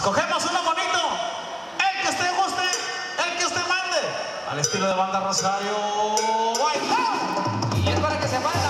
Escogemos uno bonito, el que usted guste, el que usted mande, al estilo de Banda Rosario. ¡Baila! Y es para que se baila.